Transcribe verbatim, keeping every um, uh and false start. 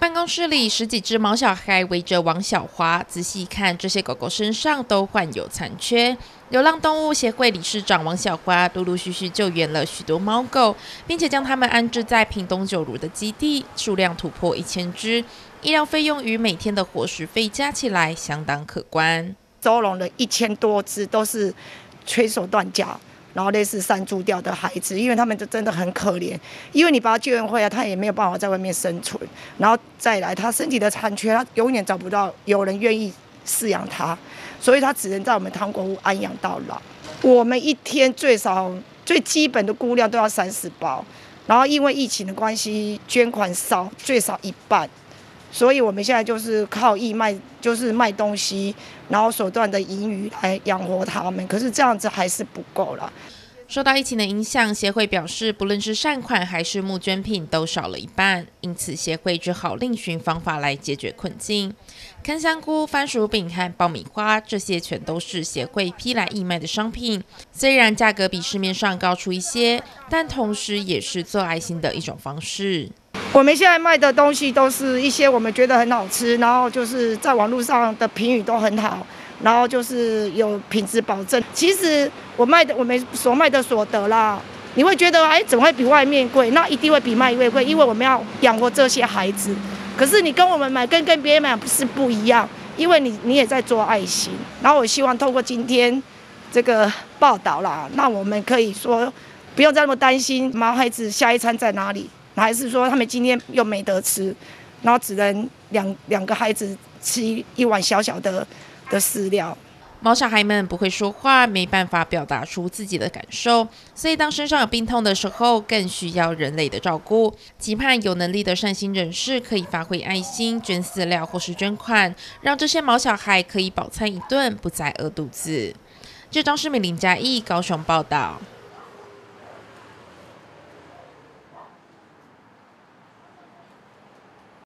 办公室里十几只毛小孩围着王小华，仔细看，这些狗狗身上都患有残缺。流浪动物协会理事长王小华陆陆续续救援了许多猫狗，并且将它们安置在屏东九如的基地，数量突破一千只。医疗费用与每天的伙食费加起来相当可观。收容了一千多只，都是缺手断脚。 然后类似散猪掉的孩子，因为他们就真的很可怜，因为你把他救援回来，他也没有办法在外面生存。然后再来，他身体的残缺，他永远找不到有人愿意饲养他，所以他只能在我们糖果屋安养到老。我们一天最少最基本的估量都要三十包，然后因为疫情的关系，捐款少，最少一半。 所以我们现在就是靠义卖，就是卖东西，然后手段的盈余来养活他们。可是这样子还是不够了。受到疫情的影响，协会表示，不论是善款还是募捐品都少了一半，因此协会只好另寻方法来解决困境。看香菇、番薯饼和爆米花，这些全都是协会批来义卖的商品。虽然价格比市面上高出一些，但同时也是做爱心的一种方式。 我们现在卖的东西都是一些我们觉得很好吃，然后就是在网络上的评语都很好，然后就是有品质保证。其实我卖的我们所卖的所得啦，你会觉得哎怎么会比外面贵？那一定会比外面贵，因为我们要养活这些孩子。可是你跟我们买跟跟别人买是不一样，因为你你也在做爱心。然后我希望透过今天这个报道啦，那我们可以说不用再那么担心毛孩子下一餐在哪里。 还是说他们今天又没得吃，然后只能两两个孩子吃一碗小小的的饲料。毛小孩们不会说话，没办法表达出自己的感受，所以当身上有病痛的时候，更需要人类的照顾。期盼有能力的善心人士可以发挥爱心，捐饲料或是捐款，让这些毛小孩可以饱餐一顿，不再饿肚子。这张诗敏、林嘉义高雄报道。